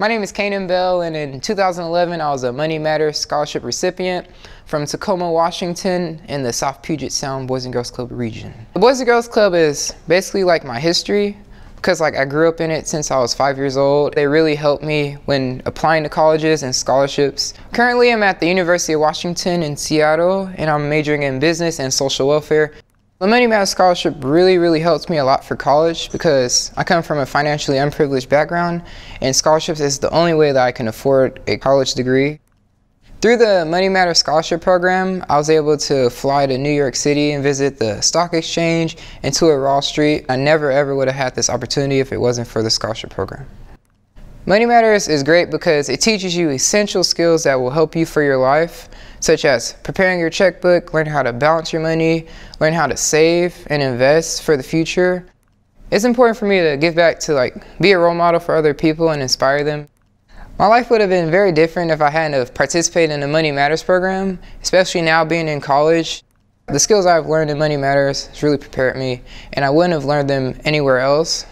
My name is Kainen Bell, and in 2011, I was a Money Matters Scholarship recipient from Tacoma, Washington, in the South Puget Sound Boys and Girls Club region. The Boys and Girls Club is basically like my history, because I grew up in it since I was 5 years old. They really helped me when applying to colleges and scholarships. Currently, I'm at the University of Washington in Seattle, and I'm majoring in business and social welfare. The Money Matters Scholarship really helps me a lot for college, because I come from a financially unprivileged background, and scholarships is the only way that I can afford a college degree. Through the Money Matters Scholarship program, I was able to fly to New York City and visit the stock exchange and tour Wall Street. I never ever would have had this opportunity if it wasn't for the scholarship program. Money Matters is great because it teaches you essential skills that will help you for your life, such as preparing your checkbook, learn how to balance your money, learn how to save and invest for the future. It's important for me to give back, to be a role model for other people and inspire them. My life would have been very different if I hadn't have participated in the Money Matters program, especially now being in college. The skills I've learned in Money Matters has really prepared me, and I wouldn't have learned them anywhere else.